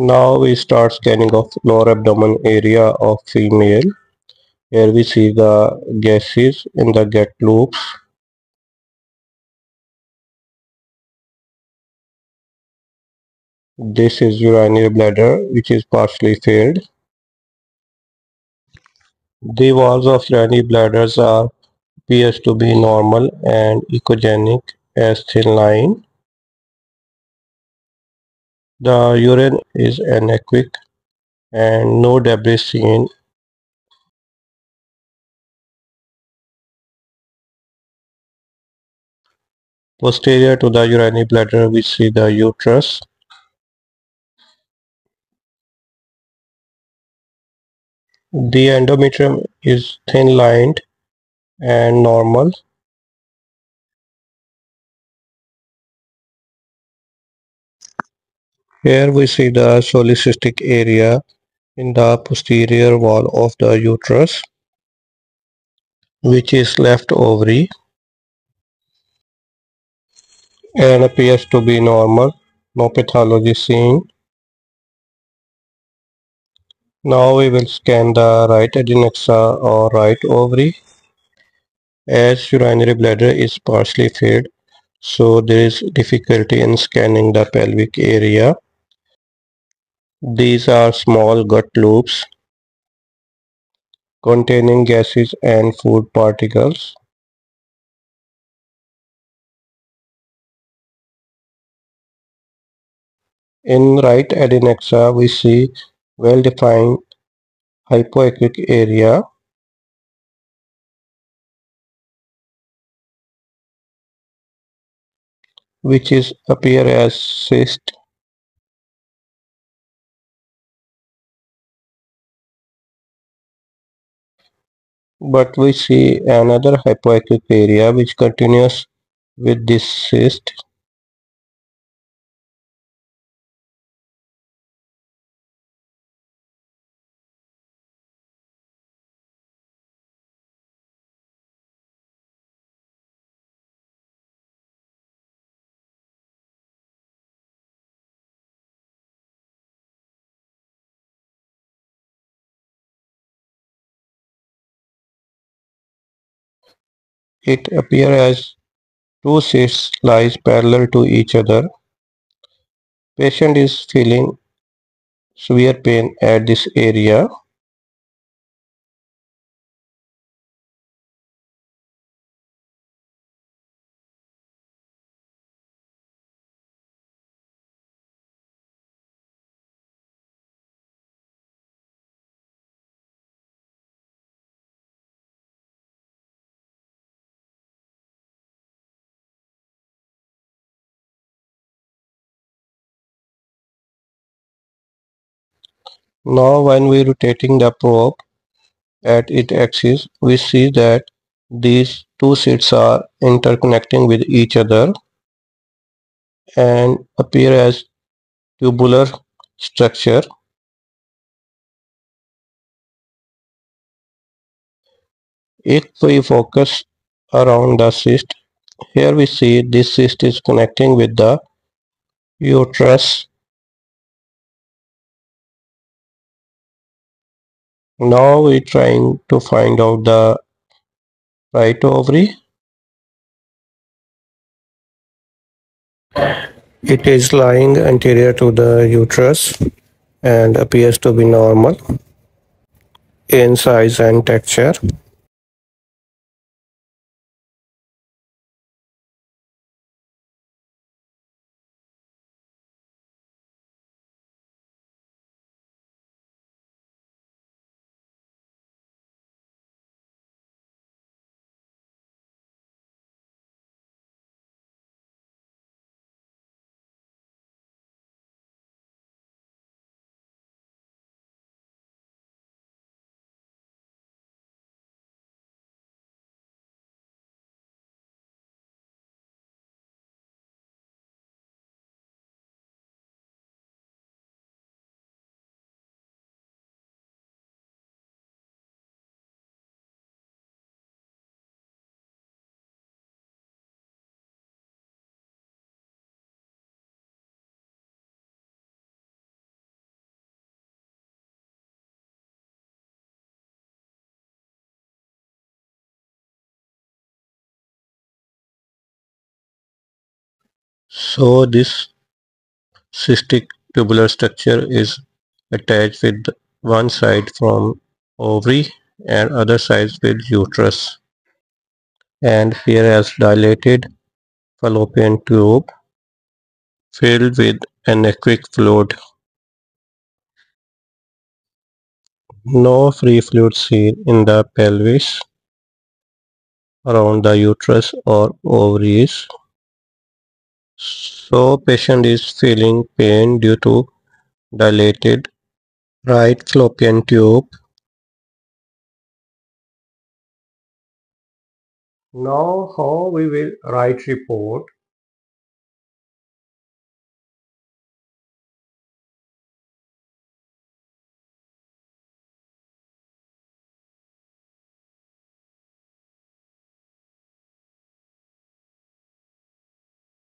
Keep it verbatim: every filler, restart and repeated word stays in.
Now we start scanning of lower abdomen area of female. Here we see the gases in the GET loops. This is urinary bladder, which is partially filled. The walls of urinary bladders are appears to be normal and echogenic as thin line. The urine is anechoic and no debris seen. Posterior to the urinary bladder, we see the uterus. The endometrium is thin lined and normal. Here we see the cholecystic area in the posterior wall of the uterus, which is left ovary and appears to be normal. No pathology seen. Now we will scan the right adnexa or right ovary. As urinary bladder is partially filled, so there is difficulty in scanning the pelvic area. These are small gut loops containing gases and food particles. In right adnexa, we see well-defined hypoechoic area. Which is appear as cyst. But we see another hypoechoic area which continues with this cyst. It appears as two cysts lies parallel to each other. Patient is feeling severe pain at this area. Now when we are rotating the probe at its axis, we see that these two cysts are interconnecting with each other and appear as tubular structure. If we focus around the cyst, here we see this cyst is connecting with the uterus. Now we are trying to find out the right ovary. It is lying anterior to the uterus and appears to be normal in size and texture. So this cystic tubular structure is attached with one side from ovary and other side with uterus, and here has dilated fallopian tube filled with an aqueous fluid. No free fluid seen in the pelvis, around the uterus or ovaries. So patient is feeling pain due to dilated right fallopian tube. Now how we will write report.